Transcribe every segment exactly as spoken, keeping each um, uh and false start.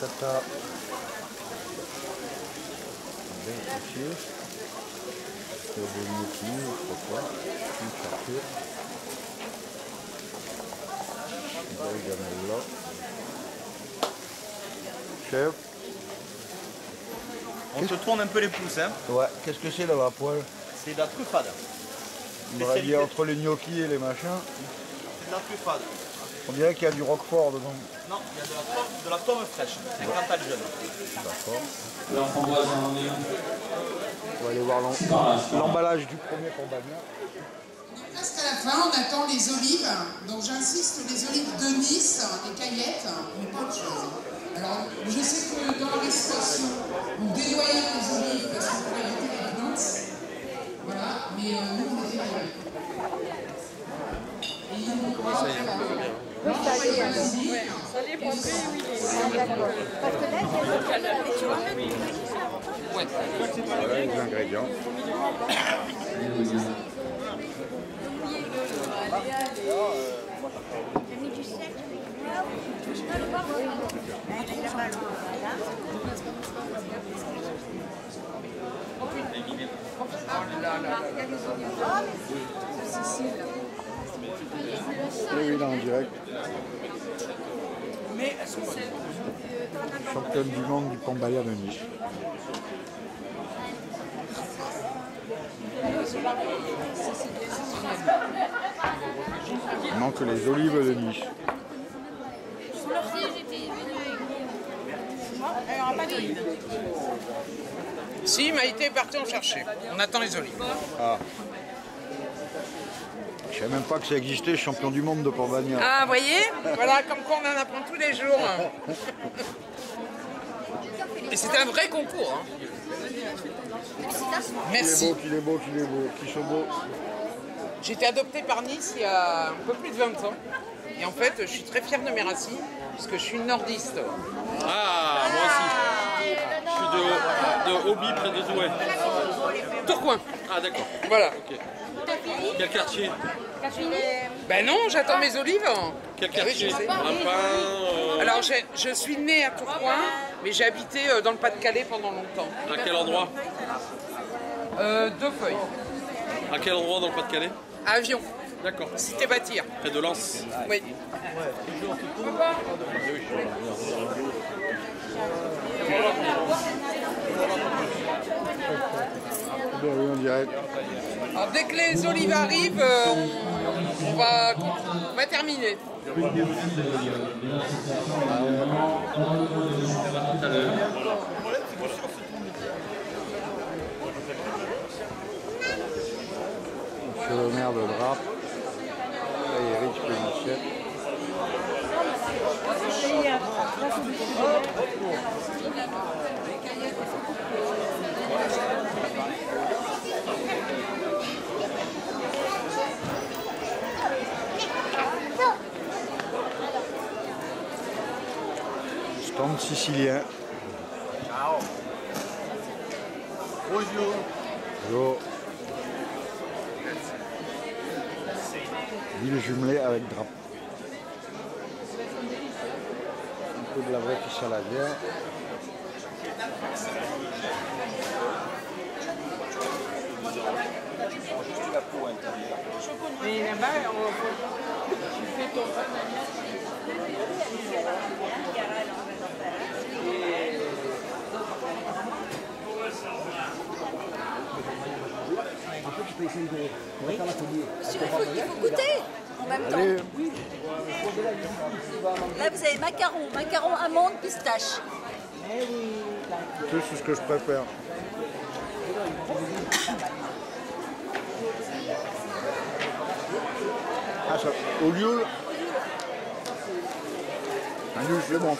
patata bien touchée, il y a des gnocchi, pourquoi pas, une charcuterie, une belle gamelle là, chef. On se tourne un peu les pouces, hein. Ouais, qu'est-ce que c'est là-bas, poil? C'est de la truffade. On va dire entre les gnocchi et les machins. C'est de la truffade. On dirait qu'il y a du roquefort dedans. Non, il y a de la tomme, de la tomme fraîche. C'est quand elle jeune. D'accord. L'enframboise en est un. On va aller voir l'emballage du premier Pombaïa. On reste à la fin, on attend les olives. Donc j'insiste, les olives de Nice, les caillettes, mais pas autre chose. Alors, je sais que dans la restauration, on dédoyait les olives parce qu'on pourrait éviter la plante. Voilà, mais nous, on les dédoyait. Et ils nous croient. Oui, ça allait, euh, ça allait pour lui, oui. Parce que là, tu vois, voilà les ingrédients. J'ai mis du sel, je ne peux pas le voir. Ah, mais c'est Cécile. Oui, oui, là en direct. Championne du monde du Pombaïa de Nice. Il manque les olives de Nice. Si, Maïté est partie en chercher. On attend les olives. Ah. Je ne savais même pas que ça existait, champion du monde de Porte-Bagnard. Ah, vous voyez, voilà, comme quoi on en apprend tous les jours. Et c'était un vrai concours. Hein. Merci. Il est beau, qu'il est beau, qu'il est beau, qu'il soit beau. J'ai été adoptée par Nice il y a un peu plus de vingt ans. Et en fait, je suis très fière de mes racines, parce que je suis nordiste. Ah, moi aussi. Je suis de, de Hobie, près de Douai. Tourcoing. Ah, d'accord. Voilà. Okay. Quel quartier? Ben non, j'attends mes olives. Quel quartier? Oui, je Alors, je, je suis née à Tourcoing, mais j'ai habité dans le Pas-de-Calais pendant longtemps. À quel endroit? euh, Deux feuilles. À quel endroit dans le Pas-de-Calais? À Avion. D'accord. Cité bâtir. Près de Lens. Oui. Alors, dès que les olives arrivent, euh, on, on, va, on va terminer. Monsieur le maire de Drape, Eric Pénichet. Stand sicilien. Ciao. Bonjour. Bonjour. Ville jumelée avec Drape. Un peu de la vraie fiche à la bière. Mais là-bas, tu fais ton En fait, je peux essayer de... Oui. Monsieur, il faut, il faut goûter en même temps. Allez. Là, vous avez macaron, macaron, amande, pistache. C'est ce que je préfère. Ah, ça, au lieu, un lieu, je le mange.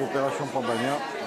Opération Pombaïa.